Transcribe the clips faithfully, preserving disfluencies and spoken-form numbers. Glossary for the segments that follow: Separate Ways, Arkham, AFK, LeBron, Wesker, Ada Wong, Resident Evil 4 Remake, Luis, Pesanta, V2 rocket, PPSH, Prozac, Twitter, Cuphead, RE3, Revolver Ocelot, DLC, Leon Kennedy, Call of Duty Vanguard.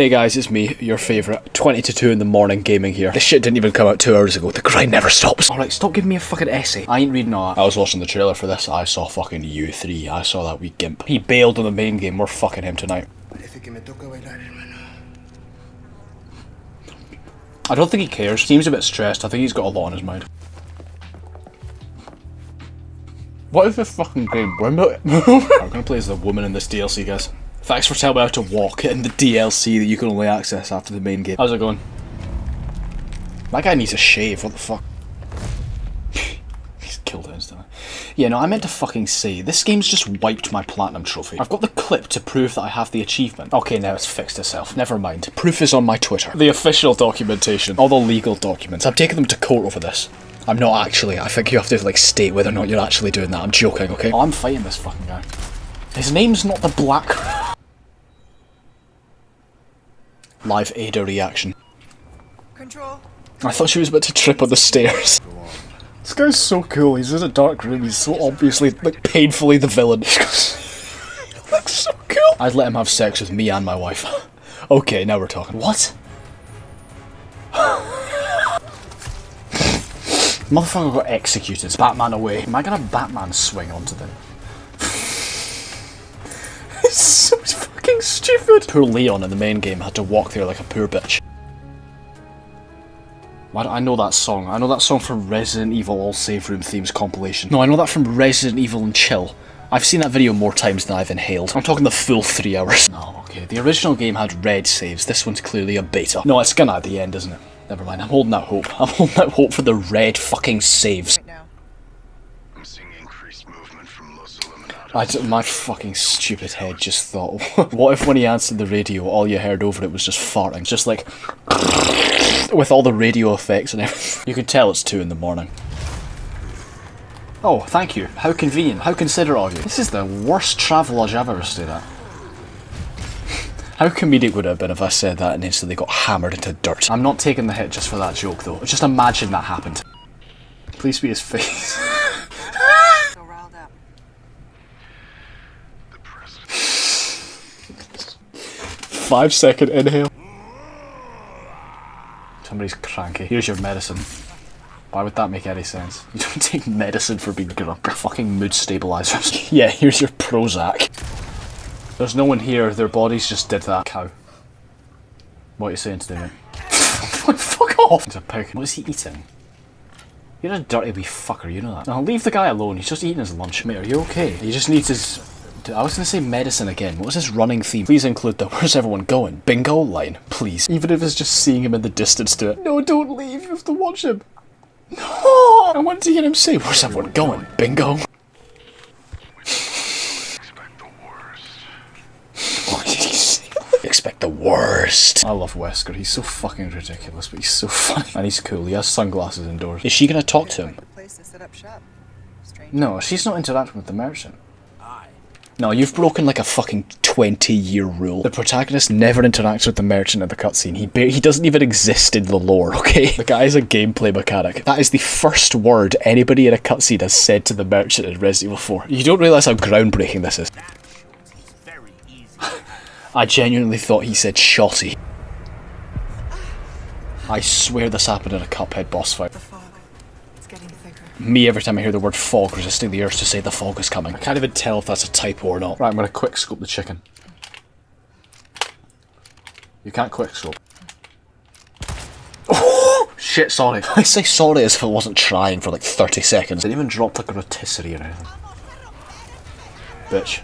Hey guys, it's me, your favourite, twenty to two in the morning gaming here. This shit didn't even come out two hours ago, the grind never stops. Alright, stop giving me a fucking essay. I ain't reading all that. I was watching the trailer for this, I saw fucking U three, I saw that wee gimp. He bailed on the main game, we're fucking him tonight. I don't think he cares, seems a bit stressed, I think he's got a lot on his mind. What is this fucking game, Brenda? I'm gonna play as the woman in this D L C, guys. Thanks for telling me how to walk in the D L C that you can only access after the main game. How's it going? That guy needs a shave, what the fuck? He's killed it instantly. Yeah, no, I meant to fucking say, this game's just wiped my platinum trophy. I've got the clip to prove that I have the achievement. Okay, now it's fixed itself. Never mind. Proof is on my Twitter. The official documentation. All the legal documents. I'm taking them to court over this. I'm not actually. I think you have to, like, state whether or not you're actually doing that. I'm joking, okay? Oh, I'm fighting this fucking guy. His name's not the Black... Live Ada reaction. Control. I thought she was about to trip on the stairs. This guy's so cool, he's in a dark room, he's so obviously, like, painfully the villain. He looks so cool! I'd let him have sex with me and my wife. Okay, now we're talking. What? Motherfucker got executed. Batman away. Am I gonna Batman swing onto them? It's so fucking stupid! Poor Leon in the main game had to walk there like a poor bitch. Why do I know that song? I know that song from Resident Evil All Save Room Themes compilation. No, I know that from Resident Evil and Chill. I've seen that video more times than I've inhaled. I'm talking the full three hours. No, okay, the original game had red saves. This one's clearly a beta. No, it's gonna at the end, isn't it? Never mind, I'm holding out hope. I'm holding out hope for the red fucking saves. Right now. I'm seeing increased movement from Los I d my fucking stupid head just thought, what if when he answered the radio, all you heard over it was just farting? Just like, with all the radio effects and everything. You could tell it's two in the morning. Oh, thank you. How convenient. How considerate of you. This is the worst travel lodge I've ever stayed at. How comedic would it have been if I said that and instantly got hammered into dirt? I'm not taking the hit just for that joke though. Just imagine that happened. Please be his face. So riled up. Five second inhale. Somebody's cranky. Here's your medicine. Why would that make any sense? You don't take medicine for being drunk. Fucking mood stabilizers. Yeah, here's your Prozac. There's no one here, their bodies just did that. Cow. What are you saying today, mate? Fuck off! It's a pig. What is he eating? You're a dirty wee fucker, you know that. Now leave the guy alone, he's just eating his lunch. Mate, are you okay? He just needs his... I was gonna say medicine again. What was his running theme? Please include the where's everyone going? Bingo line, please. Even if it's just seeing him in the distance to it. No, don't leave, you have to watch him. No! I want to hear him say, where's everyone going? Bingo. Expect the worst. I love Wesker. He's so fucking ridiculous, but he's so funny. And he's cool. He has sunglasses indoors. Is she gonna talk to him? No, she's not interacting with the merchant. No, you've broken like a fucking twenty year rule. The protagonist never interacts with the merchant in the cutscene. He ba he doesn't even exist in the lore, okay? The guy is a gameplay mechanic. That is the first word anybody in a cutscene has said to the merchant in Resident Evil four. You don't realise how groundbreaking this is. I genuinely thought he said shotty. I swear this happened in a Cuphead boss fight. The fog. It's getting thicker. Me every time I hear the word fog resisting the urge to say the fog is coming. I can't even tell if that's a typo or not. Right, I'm gonna quick scope the chicken. You can't quick scope. Oh! Shit, sorry. I say sorry as if I wasn't trying for like thirty seconds. I didn't even drop like a rotisserie or anything. Bitch.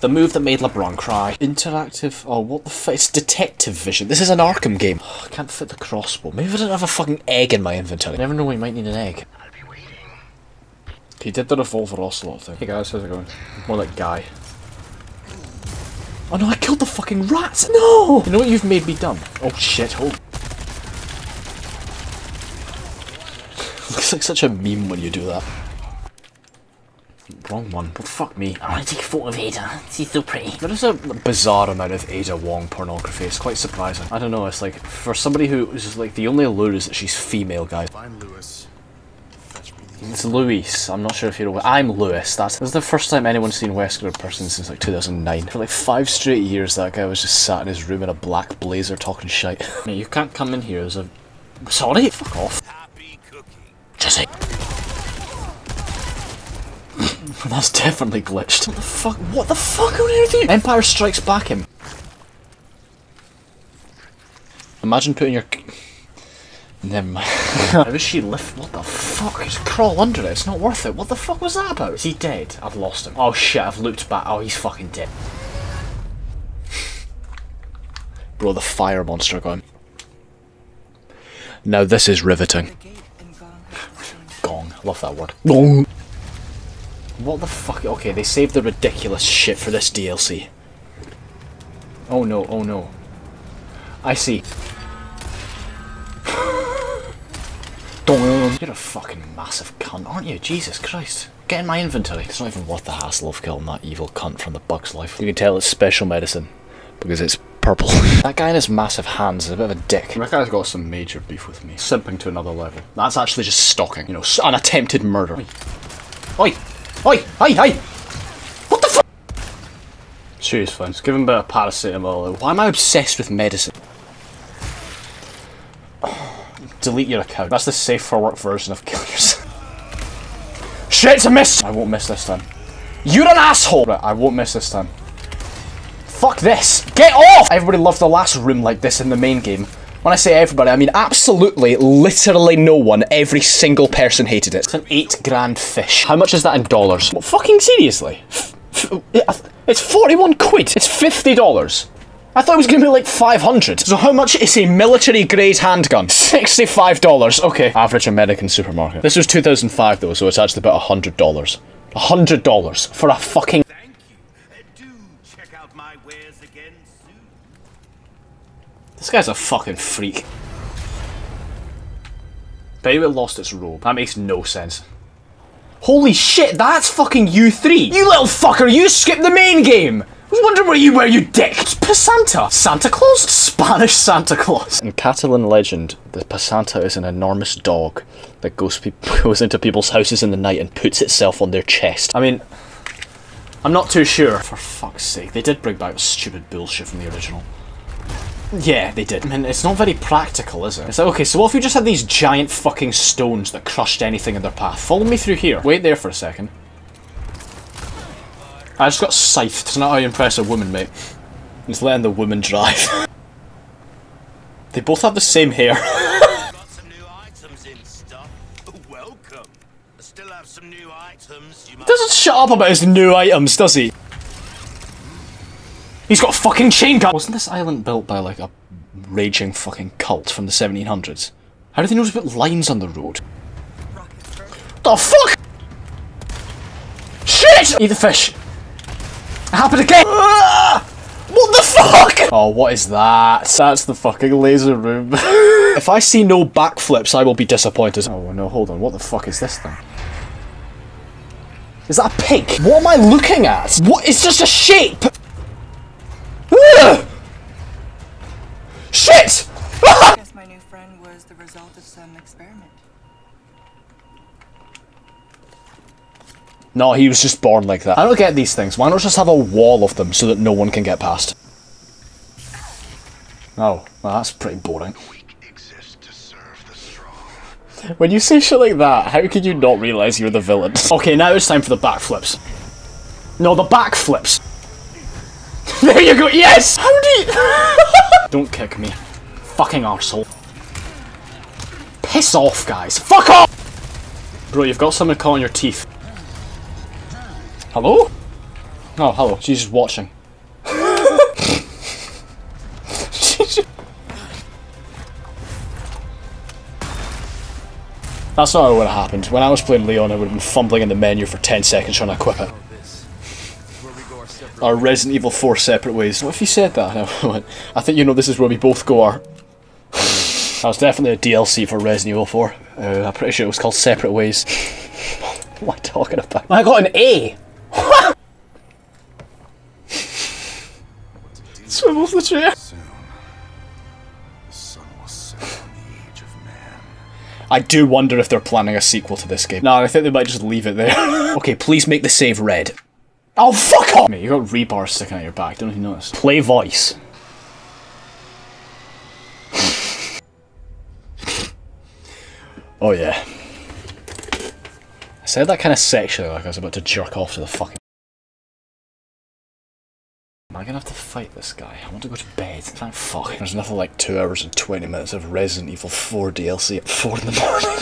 The move that made LeBron cry. Interactive... Oh, what the fuck? It's detective vision. This is an Arkham game. Oh, I can't fit the crossbow. Maybe I didn't have a fucking egg in my inventory. You never know when you might need an egg. I'll be waiting. He did the Revolver Ocelot thing. Hey guys, how's it going? More like guy. Oh no, I killed the fucking rats! No! You know what you've made me dumb? Oh shit, hold. Looks like such a meme when you do that. Wrong one. Well, fuck me. I want to take a photo of Ada. She's so pretty. There is a bizarre amount of Ada Wong pornography. It's quite surprising. I don't know. It's like, for somebody who is just like, the only allure is that she's female, guys. Find Luis. Fetch me the It's Luis. I'm not sure if you're aware. I'm Luis. That's, that's the first time anyone's seen Wesker in person since like two thousand nine. For like five straight years, that guy was just sat in his room in a black blazer talking shite. No, you can't come in here. There's a... Sorry? Fuck off. Happy cooking. Jesse. That's definitely glitched. What the fuck? What the fuck are you doing? Empire Strikes Back him. Imagine putting your... Never mind. How is she lift? What the fuck? Just crawl under it. It's not worth it. What the fuck was that about? Is he dead? I've lost him. Oh shit, I've looped back. Oh, he's fucking dead. Bro, the fire monster gone. Now this is riveting. Gong. I love that word. Gong. What the fuck? Okay, they saved the ridiculous shit for this D L C. Oh no, oh no. I see. You're a fucking massive cunt, aren't you? Jesus Christ. Get in my inventory. It's not even worth the hassle of killing that evil cunt from the bug's life. You can tell it's special medicine because it's purple. That guy in his massive hands is a bit of a dick. That guy's got some major beef with me. Simping to another level. That's actually just stalking. You know, an attempted murder. Oi! Oi! Oi! Oi! Oi! What the fuck? Serious friends. Give him a bit of paracetamol. Why am I obsessed with medicine? Delete your account. That's the safe for work version of kill yourself. Shit, it's a miss! I won't miss this time. You're an asshole! Right, I won't miss this time. Fuck this! Get off! Everybody loved the last room like this in the main game. When I say everybody, I mean absolutely, literally no one. Every single person hated it. It's an eight grand fish. How much is that in dollars? Well, fucking seriously? It's forty-one quid. It's fifty dollars. I thought it was going to be like five hundred. So how much is a military-grade handgun? sixty-five dollars. Okay. Average American supermarket. This was two thousand five though, so it's actually about one hundred dollars. one hundred dollars for a fucking... Thank you. Do check out my wares again soon. This guy's a fucking freak. Bet it lost its robe. That makes no sense. Holy shit, that's fucking U three. You little fucker, you skipped the main game. I was wondering where you were, you dick! It's Pesanta! Santa Claus? Spanish Santa Claus! In Catalan legend, the Pesanta is an enormous dog that goes, pe goes into people's houses in the night and puts itself on their chest. I mean, I'm not too sure. For fuck's sake, they did bring back stupid bullshit from the original. Yeah, they did. I mean, it's not very practical, is it? It's like, okay, so what if you just had these giant fucking stones that crushed anything in their path? Follow me through here. Wait there for a second. I just got scythed. It's not how you impress a woman, mate. It's letting the woman drive. They both have the same hair. Got some new items in stock. Welcome. Still have some new items. You might... Doesn't shut up about his new items, does he? He's got a fucking chain gun. Wasn't this island built by like a raging fucking cult from the seventeen hundreds? How do they know to put lines on the road? The fuck? Shit! Eat the fish. It happened again! Ah! What the fuck?! Oh, what is that? That's the fucking laser room. If I see no backflips, I will be disappointed. Oh no, hold on, what the fuck is this thing? Is that a pig? What am I looking at? What? It's just a shape! Ah! Shit! Ah! I guess my new friend was the result of some experiment. No, he was just born like that. I don't get these things. Why not just have a wall of them so that no one can get past? Oh, well, that's pretty boring. The weak exist to serve the strong. When you say shit like that, how could you not realise you're the villain? Okay, now it's time for the backflips. No, the backflips. There you go, yes! How do you... Don't kick me. Fucking arsehole. Piss off, guys. Fuck off! Bro, you've got something caught on your teeth. Hello? Oh, hello. She's just watching. That's not what would have happened. When I was playing Leon, I would have been fumbling in the menu for ten seconds trying to equip it. Our Resident Evil four Separate Ways. What if you said that? I think you know this is where we both go our... That was definitely a D L C for Resident Evil four. Uh, I'm pretty sure it was called Separate Ways. What am I talking about? I got an A! Swivels the chair. Soon, the sun will set on the age of man. I do wonder if they're planning a sequel to this game. No, I think they might just leave it there. Okay, please make the save red. Oh, fuck off! Mate, you got rebar sticking out your back, don't even notice. Play voice. Oh yeah. I said that kind of sexually, like I was about to jerk off to the fucking... Am I gonna have to fight this guy? I want to go to bed. Thank fuck. There's nothing like two hours and twenty minutes of Resident Evil four D L C at four in the morning.